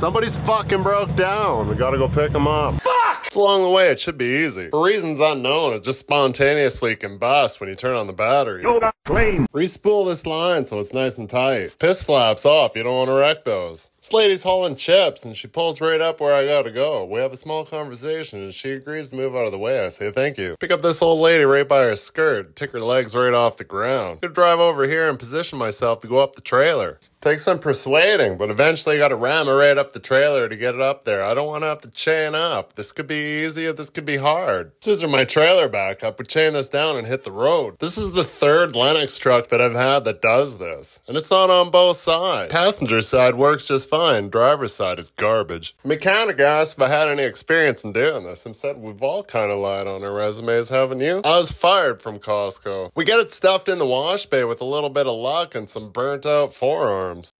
Somebody's fucking broke down. We gotta go pick them up. Fuck! It's along the way, it should be easy. For reasons unknown, it just spontaneously combusts when you turn on the battery. You're not clean. Re-spool this line so it's nice and tight. Piss flaps off, you don't wanna wreck those. This lady's hauling chips and she pulls right up where I gotta go. We have a small conversation and she agrees to move out of the way. I say thank you. Pick up this old lady right by her skirt, take her legs right off the ground. Could drive over here and position myself to go up the trailer. Takes some persuading, but eventually gotta ram her right up the trailer to get it up there. I don't wanna have to chain up. This could be easy or this could be hard. Scissor my trailer back up, would chain this down and hit the road. This is the third Lennox truck that I've had that does this. And it's not on both sides. Passenger side works just fine, driver's side is garbage. Mechanic asked if I had any experience in doing this and said we've all kind of lied on our resumes, haven't you? I was fired from Costco. We get it stuffed in the wash bay with a little bit of luck and some burnt out forearms.